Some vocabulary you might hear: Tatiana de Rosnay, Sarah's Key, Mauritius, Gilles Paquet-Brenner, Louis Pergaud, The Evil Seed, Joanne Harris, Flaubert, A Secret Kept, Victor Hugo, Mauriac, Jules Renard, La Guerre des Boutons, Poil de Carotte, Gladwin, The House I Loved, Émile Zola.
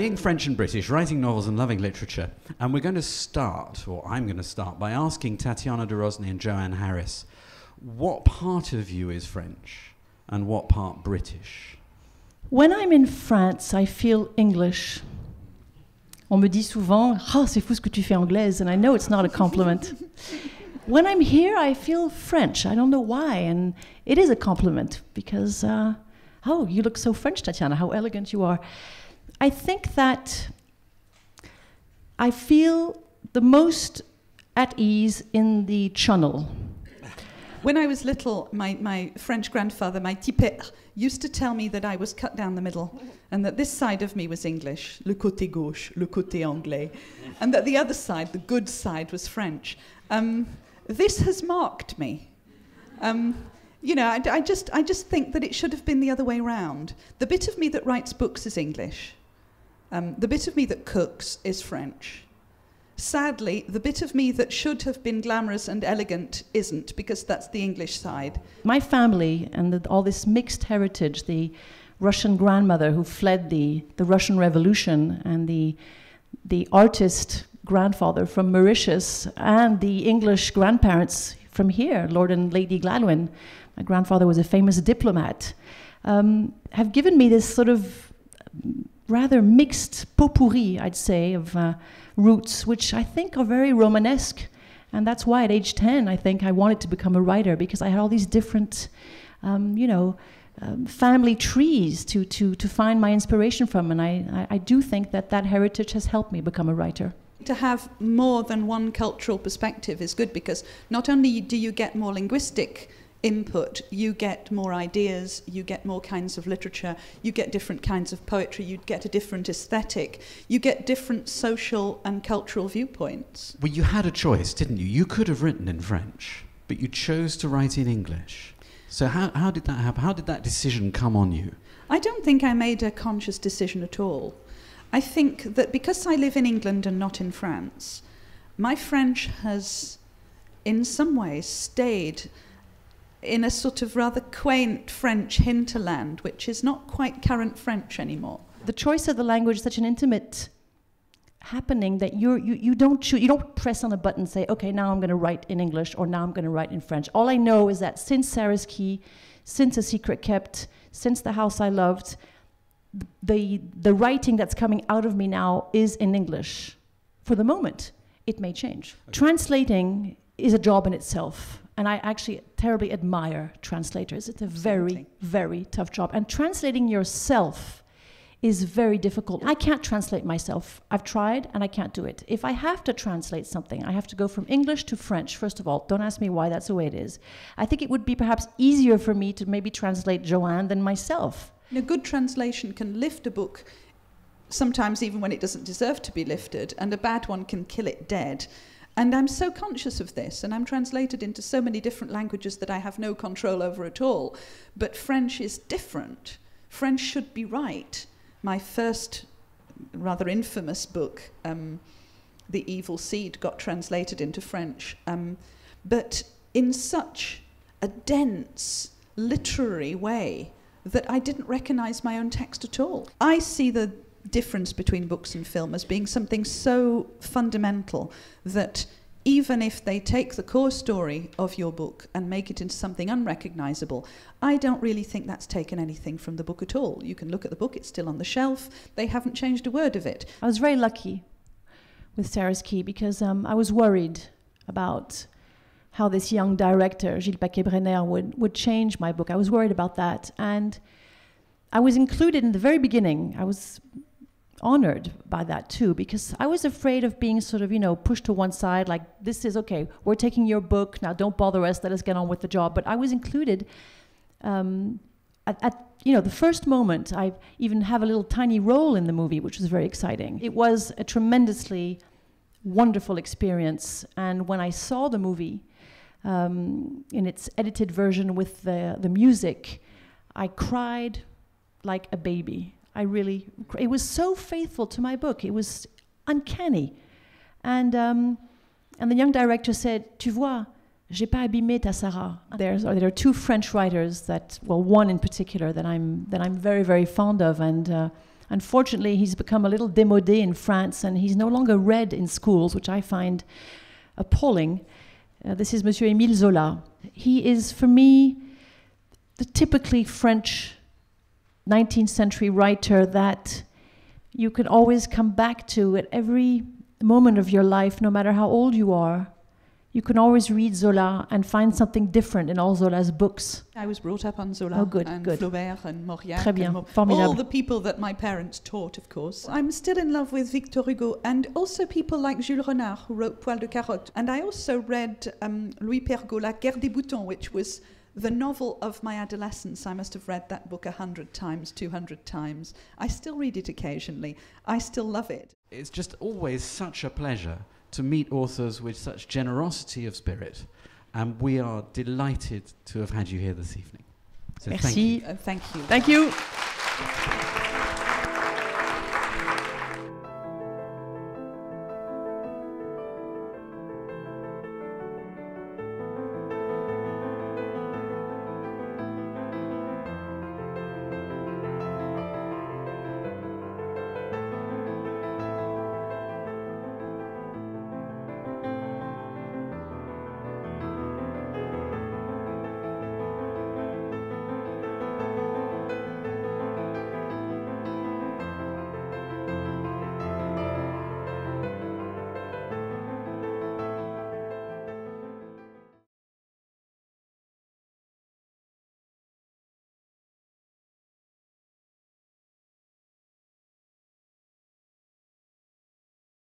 Being French and British, writing novels and loving literature, and we're going to start, or I'm going to start, by asking Tatiana de Rosnay and Joanne Harris, what part of you is French and what part British? When I'm in France, I feel English. On me dit souvent, ah, c'est fou ce que tu fais anglaise, and I know it's not a compliment. When I'm here, I feel French. I don't know why, and it is a compliment, because, oh, you look so French, Tatiana, how elegant you are. I think that I feel the most at ease in the channel. When I was little, my French grandfather, my tipère, used to tell me that I was cut down the middle and that this side of me was English, le côté gauche, le côté anglais, and that the other side, the good side, was French. This has marked me. You know, I just think that it should have been the other way round. The bit of me that writes books is English. The bit of me that cooks is French. Sadly, the bit of me that should have been glamorous and elegant isn't, because that's the English side. My family and all this mixed heritage, the Russian grandmother who fled the Russian Revolution, and the artist grandfather from Mauritius, and the English grandparents from here, Lord and Lady Gladwin, my grandfather was a famous diplomat, have given me this sort of rather mixed pot-pourri, I'd say, of roots, which I think are very Romanesque. And that's why at age 10, I think I wanted to become a writer, because I had all these different, you know, family trees to find my inspiration from. And I do think that that heritage has helped me become a writer. To have more than one cultural perspective is good, because not only do you get more linguistic input, you get more ideas, you get more kinds of literature, you get different kinds of poetry, you get a different aesthetic, you get different social and cultural viewpoints. Well, you had a choice, didn't you? You could have written in French, but you chose to write in English. So how did that happen? How did that decision come on you? I don't think I made a conscious decision at all. I think that because I live in England and not in France, my French has in some ways stayed in a sort of rather quaint French hinterland, which is not quite current French anymore. The choice of the language is such an intimate happening that you don't press on a button and say, okay, now I'm going to write in English or now I'm going to write in French. All I know is that since Sarah's Key, since A Secret Kept, since The House I Loved, the writing that's coming out of me now is in English. For the moment, it may change. Okay. Translating is a job in itself. And I actually terribly admire translators. It's a very, very tough job. And translating yourself is very difficult. I can't translate myself. I've tried and I can't do it. If I have to translate something, I have to go from English to French, first of all. Don't ask me why that's the way it is. I think it would be perhaps easier for me to maybe translate Joanne than myself. A good translation can lift a book, sometimes even when it doesn't deserve to be lifted, and a bad one can kill it dead. And I'm so conscious of this, and I'm translated into so many different languages that I have no control over at all. But French is different. French should be right. My first rather infamous book, The Evil Seed, got translated into French. But in such a dense literary way that I didn't recognize my own text at all. I see the difference between books and film as being something so fundamental that even if they take the core story of your book and make it into something unrecognizable, I don't really think that's taken anything from the book at all. You can look at the book, it's still on the shelf, they haven't changed a word of it. I was very lucky with Sarah's Key because I was worried about how this young director, Gilles Paquet-Brenner, would change my book. I was worried about that. And I was included in the very beginning. I was honored by that too, because I was afraid of being sort of, you know, pushed to one side, like, this is okay, we're taking your book, now don't bother us, let us get on with the job. But I was included at you know, the first moment. I even have a little tiny role in the movie, which was very exciting. It was a tremendously wonderful experience. And when I saw the movie, in its edited version with the music, I cried like a baby. I really, it was so faithful to my book. It was uncanny. And the young director said, tu vois, j'ai pas abîmé ta Sarah. There are two French writers that, well, one in particular that I'm very, very fond of, and Unfortunately, he's become a little démodé in France, and he's no longer read in schools, which I find appalling. This is Monsieur Émile Zola. He is, for me, the typically French 19th century writer that you can always come back to at every moment of your life, no matter how old you are. You can always read Zola and find something different in all Zola's books. I was brought up on Zola and Flaubert and Mauriac. Très bien, formidable. All the people that my parents taught, of course. I'm still in love with Victor Hugo, and also people like Jules Renard, who wrote Poil de Carotte. And I also read Louis Pergaud, La Guerre des Boutons, which was the novel of my adolescence. I must have read that book 100 times, 200 times. I still read it occasionally. I still love it. It's just always such a pleasure to meet authors with such generosity of spirit, and we are delighted to have had you here this evening. So Merci. Thank you. Thank you.